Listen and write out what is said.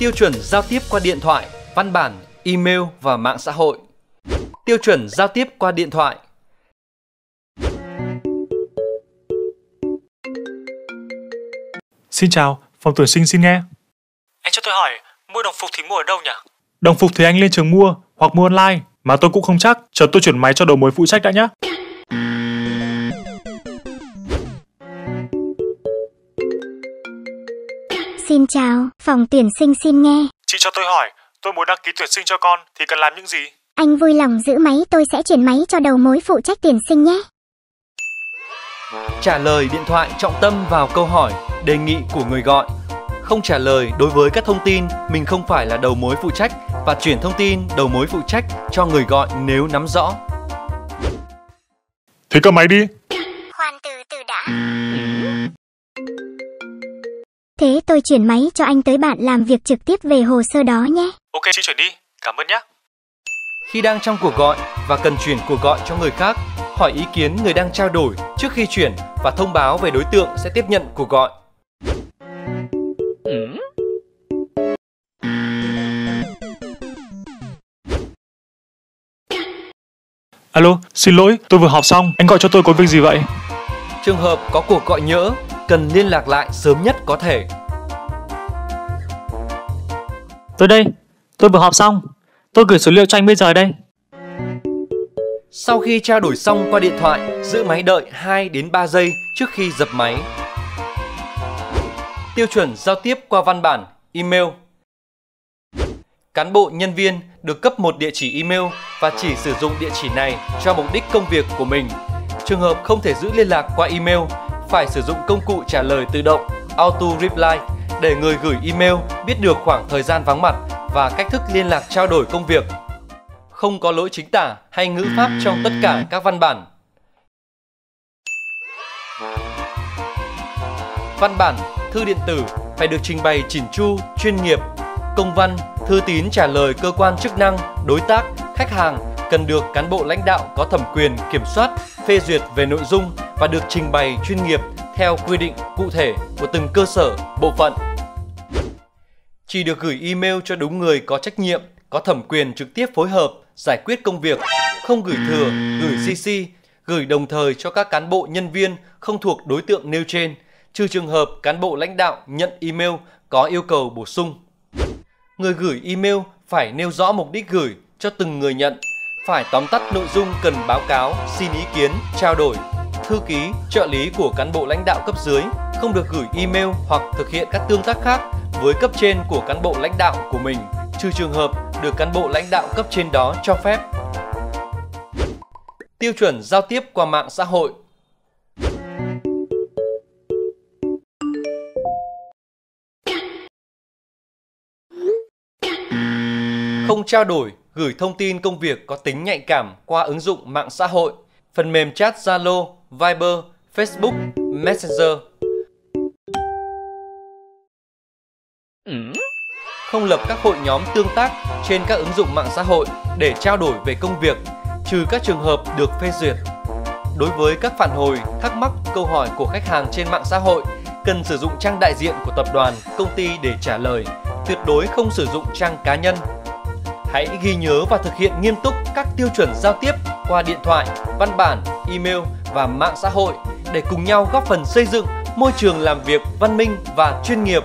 Tiêu chuẩn giao tiếp qua điện thoại, văn bản, email và mạng xã hội. Tiêu chuẩn giao tiếp qua điện thoại. Xin chào, phòng tuyển sinh xin nghe. Anh cho tôi hỏi, mua đồng phục thì mua ở đâu nhỉ? Đồng phục thì anh lên trường mua hoặc mua online, mà tôi cũng không chắc. Chờ tôi chuyển máy cho đầu mối phụ trách đã nhé. Xin chào, phòng tuyển sinh xin nghe. Chị cho tôi hỏi, tôi muốn đăng ký tuyển sinh cho con thì cần làm những gì? Anh vui lòng giữ máy, tôi sẽ chuyển máy cho đầu mối phụ trách tuyển sinh nhé. Trả lời điện thoại trọng tâm vào câu hỏi, đề nghị của người gọi. Không trả lời đối với các thông tin mình không phải là đầu mối phụ trách và chuyển thông tin đầu mối phụ trách cho người gọi nếu nắm rõ. Thế cầm máy đi. Khoan từ đã. Thế tôi chuyển máy cho anh tới bạn làm việc trực tiếp về hồ sơ đó nhé. Ok, chị chuyển đi. Cảm ơn nhé. Khi đang trong cuộc gọi và cần chuyển cuộc gọi cho người khác, hỏi ý kiến người đang trao đổi trước khi chuyển và thông báo về đối tượng sẽ tiếp nhận cuộc gọi. Alo, xin lỗi, tôi vừa họp xong. Anh gọi cho tôi có việc gì vậy? Trường hợp có cuộc gọi nhỡ, cần liên lạc lại sớm nhất có thể. Tôi đây, tôi vừa họp xong. Tôi gửi số liệu cho anh bây giờ đây. Sau khi trao đổi xong qua điện thoại, giữ máy đợi 2 đến 3 giây trước khi dập máy. Tiêu chuẩn giao tiếp qua văn bản, email. Cán bộ nhân viên được cấp một địa chỉ email và chỉ sử dụng địa chỉ này cho mục đích công việc của mình. Trường hợp không thể giữ liên lạc qua email, phải sử dụng công cụ trả lời tự động Auto Reply để người gửi email biết được khoảng thời gian vắng mặt và cách thức liên lạc trao đổi công việc. Không có lỗi chính tả hay ngữ pháp trong tất cả các văn bản. Văn bản, thư điện tử phải được trình bày chỉn chu, chuyên nghiệp. Công văn, thư tín trả lời cơ quan chức năng, đối tác, khách hàng cần được cán bộ lãnh đạo có thẩm quyền kiểm soát, phê duyệt về nội dung và được trình bày chuyên nghiệp theo quy định cụ thể của từng cơ sở, bộ phận. Chỉ được gửi email cho đúng người có trách nhiệm, có thẩm quyền trực tiếp phối hợp, giải quyết công việc, không gửi thừa, gửi CC, gửi đồng thời cho các cán bộ nhân viên không thuộc đối tượng nêu trên, trừ trường hợp cán bộ lãnh đạo nhận email có yêu cầu bổ sung. Người gửi email phải nêu rõ mục đích gửi cho từng người nhận, phải tóm tắt nội dung cần báo cáo, xin ý kiến, trao đổi. Thư ký, trợ lý của cán bộ lãnh đạo cấp dưới không được gửi email hoặc thực hiện các tương tác khác với cấp trên của cán bộ lãnh đạo của mình, trừ trường hợp được cán bộ lãnh đạo cấp trên đó cho phép. Tiêu chuẩn giao tiếp qua mạng xã hội. Không trao đổi, gửi thông tin công việc có tính nhạy cảm qua ứng dụng mạng xã hội, phần mềm chat Zalo, Viber, Facebook, Messenger. Không lập các hội nhóm tương tác trên các ứng dụng mạng xã hội để trao đổi về công việc, trừ các trường hợp được phê duyệt. Đối với các phản hồi, thắc mắc, câu hỏi của khách hàng trên mạng xã hội, cần sử dụng trang đại diện của tập đoàn, công ty để trả lời, tuyệt đối không sử dụng trang cá nhân. Hãy ghi nhớ và thực hiện nghiêm túc các tiêu chuẩn giao tiếp qua điện thoại, văn bản, email và mạng xã hội để cùng nhau góp phần xây dựng môi trường làm việc văn minh và chuyên nghiệp.